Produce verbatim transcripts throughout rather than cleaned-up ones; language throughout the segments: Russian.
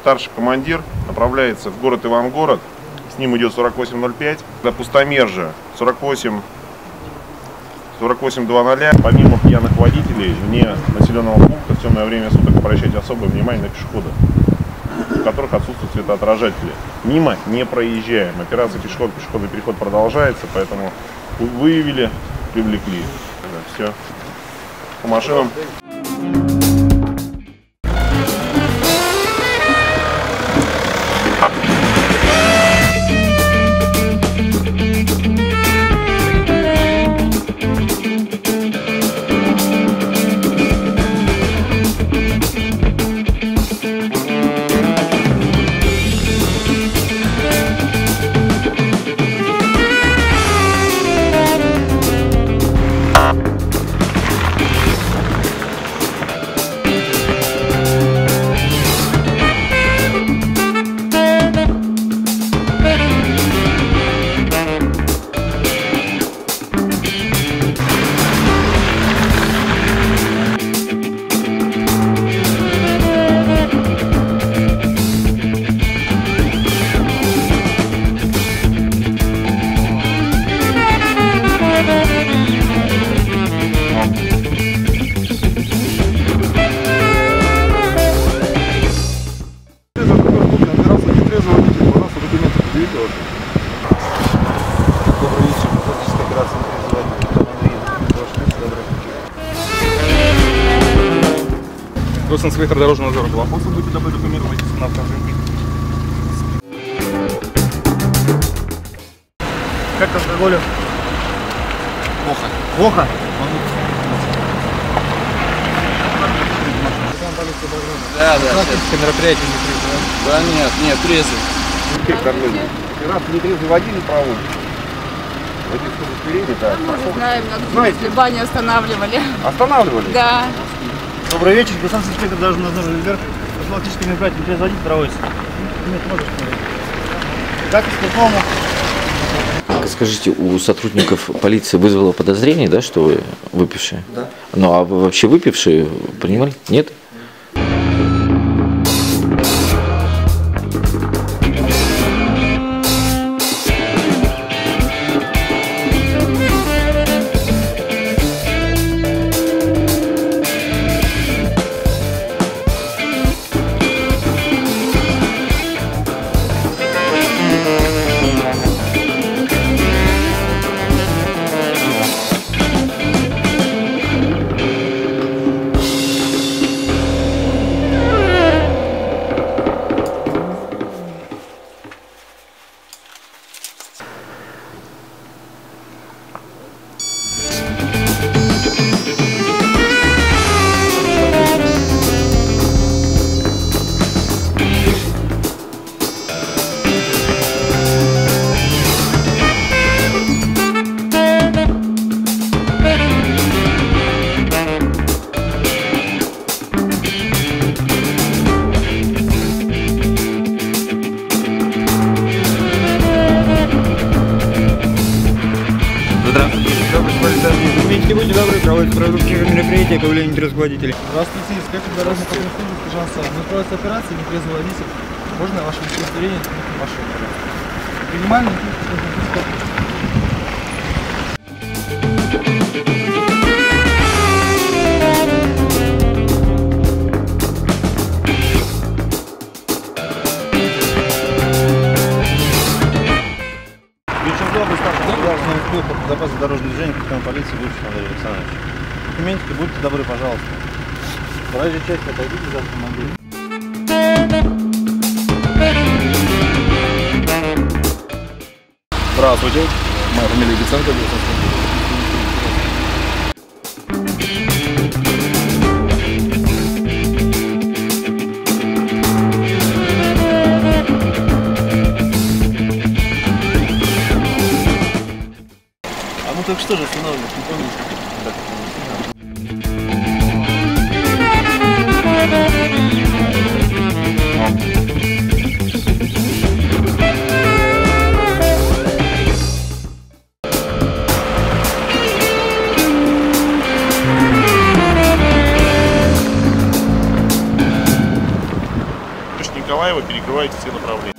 старший командир направляется в город Ивангород, с ним идет сорок восемь ноль пять, до Пустомержа сорок восемь двадцать. Помимо пьяных водителей, вне населенного пункта в темное время суток обращать особое внимание на пешеходов, у которых отсутствуют светоотражатели. Мимо не проезжаем. Операция пешеход, пешеходный переход продолжается, поэтому выявили, привлекли. Все. По машинам. Грустанский Дорожного Нажора была. После будет добыть документы на автожинке. Как к алкоголю? Плохо. Плохо? Да, да. Как мероприятие не трезвый? Да нет, нет, трезвый. Раз нетрезвый водитель проводит. Мы знаем, надо хлеба не останавливали. Останавливали? Да. Добрый вечер. Грустанский инспектор Дорожного Нажора Вверх. Профилактическое мероприятие «Нетрезвый водитель» проводится. Нет, можно смотреть. Как исполнено? Скажите, у сотрудников полиции вызвало подозрение, да, что вы выпившие? Да. Ну, а вы вообще выпившие, понимали? Нет? Мероприятие к выявлению нетрезвых водителей. Здравствуйте, инспектор дорожной патрульной службы Пожалуйста. Мы проводится операция нетрезвый водитель. Можно ваше удостоверение на машину, пожалуйста. Принимаем Вечердовый старший дорожного инспектора по безопасности дорожного движения капитан полиции Львович Назаров Александрович. Документики, будьте добры, пожалуйста. Вторая часть, отойдите за автомобиль. Здравствуйте, моя фамилия Гиценко. А мы только что же останавливались, не помните? Николаева перекрываете все направления.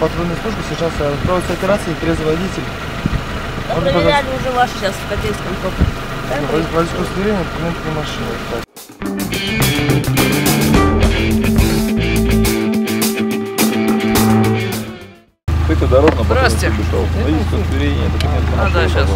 Патрульную службу сейчас проводится операция «Нетрезвый водитель». Да, проверяли уже вашу сейчас в Котейском топе. Водительское удостоверение, документы на машину. Ты-то дорога на патрульную пришел. Водительское удостоверение, документы на машину. А, да, сейчас.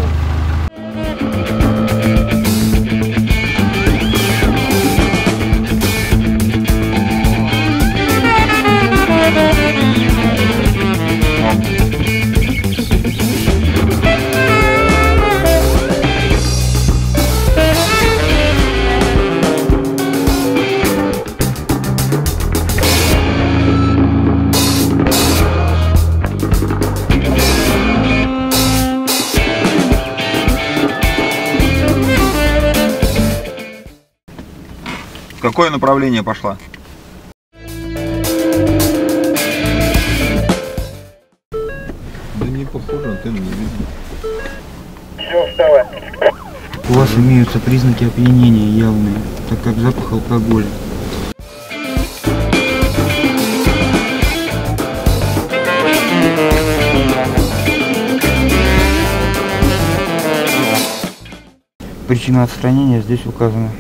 Какое направление пошла? Да не похоже, а ты мне видно. Все, вставай. У вас имеются признаки опьянения явные, так как запах алкоголя. Причина отстранения здесь указана.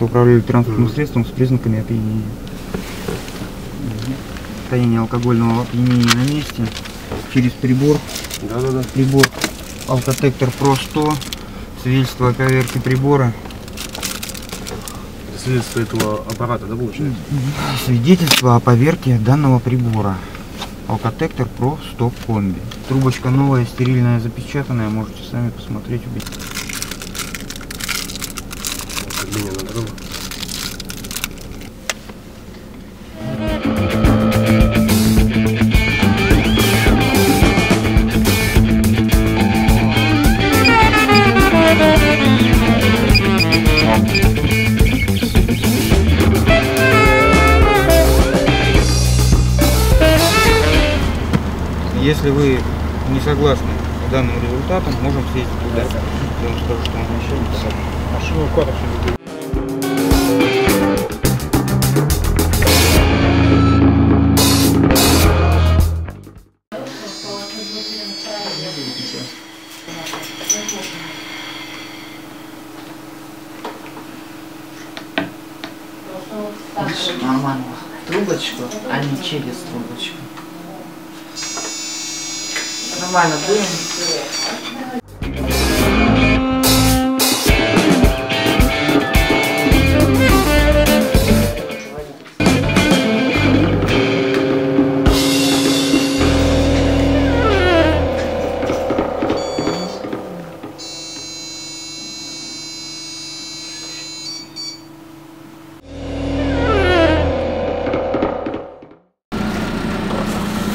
Управляли транспортным средством с признаками опьянения. Состояние алкогольного опьянения на месте. Через прибор. Да, да, да. Прибор алкотектор про сто. Свидетельство о проверке прибора. Это свидетельство этого аппарата, да, получается? Свидетельство о поверке данного прибора. Алкотектор про сто комби. Трубочка новая, стерильная, запечатанная. Можете сами посмотреть. Если вы не согласны с данным результатом, можем съездить туда. Я вам скажу, что он еще не посадил. Машину в кадр все-таки. Нормально. Трубочку, а не через трубочку. Нормально дым.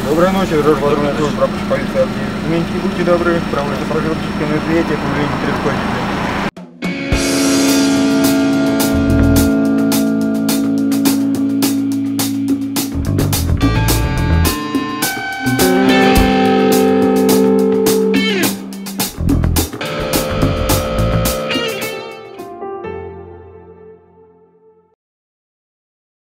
Доброй ночи, Дорожный Нажор, полиция. Документы, будьте добры, проводится проверка на предприятии, по времени происходит.